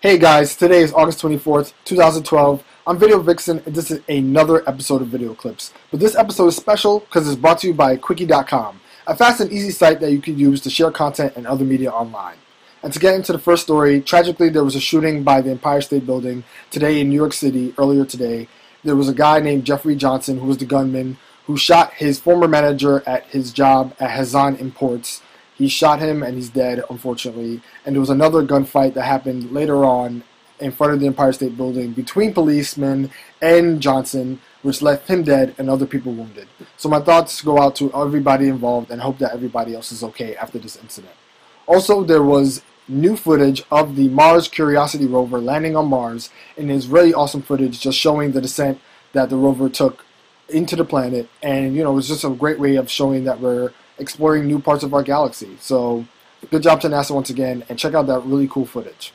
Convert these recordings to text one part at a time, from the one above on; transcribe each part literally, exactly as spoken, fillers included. Hey guys, today is August twenty-fourth, two thousand twelve. I'm Video Vixen, and this is another episode of Video Clips. But this episode is special because it's brought to you by Quickie dot com, a fast and easy site that you can use to share content and other media online. And to get into the first story, tragically there was a shooting by the Empire State Building today in New York City. Earlier today, there was a guy named Jeffrey Johnson, who was the gunman, who shot his former manager at his job at Hazan Imports. He shot him, and he's dead, unfortunately. And there was another gunfight that happened later on in front of the Empire State Building between policemen and Johnson, which left him dead and other people wounded. So my thoughts go out to everybody involved, and hope that everybody else is okay after this incident. Also, there was new footage of the Mars Curiosity rover landing on Mars, and it's really awesome footage just showing the descent that the rover took into the planet. And, you know, it was just a great way of showing that we're exploring new parts of our galaxy. So good job to NASA once again, and check out that really cool footage.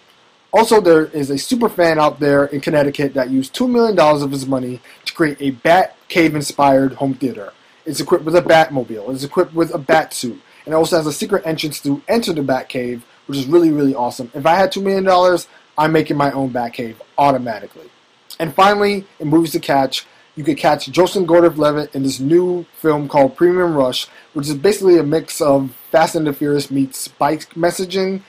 Also, there is a super fan out there in Connecticut that used two million dollars of his money to create a Batcave inspired home theater. It's equipped with a Batmobile, it's equipped with a bat suit, and it also has a secret entrance to enter the Batcave, which is really, really awesome. If I had two million dollars, I'm making my own Batcave automatically. And finally, in movies to catch, you could catch Joseph Gordon-Levitt in this new film called Premium Rush, which is basically a mix of Fast and the Furious meets Spike messaging.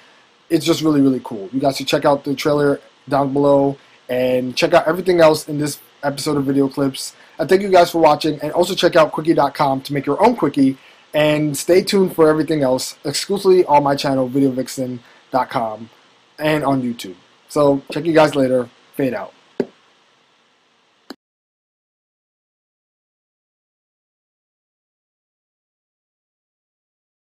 It's just really, really cool. You guys should check out the trailer down below, and check out everything else in this episode of Video Clips. I thank you guys for watching, and also check out Quickie dot com to make your own Quickie, and stay tuned for everything else exclusively on my channel, Video Vixen dot com, and on YouTube. So check you guys later. Fade out.